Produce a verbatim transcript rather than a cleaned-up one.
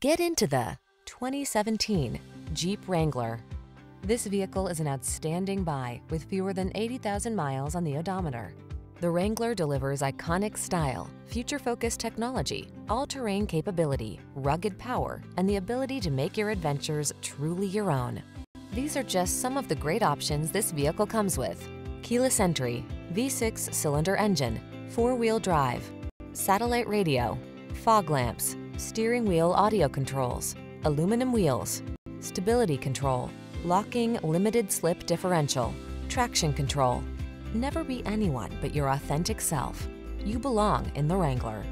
Get into the twenty seventeen Jeep Wrangler. This vehicle is an outstanding buy with fewer than eighty thousand miles on the odometer. The Wrangler delivers iconic style, future-focused technology, all-terrain capability, rugged power, and the ability to make your adventures truly your own. These are just some of the great options this vehicle comes with: keyless entry, V six cylinder engine, four-wheel drive, satellite radio, fog lamps, steering wheel audio controls, aluminum wheels, stability control, locking limited slip differential, traction control. Never be anyone but your authentic self. You belong in the Wrangler.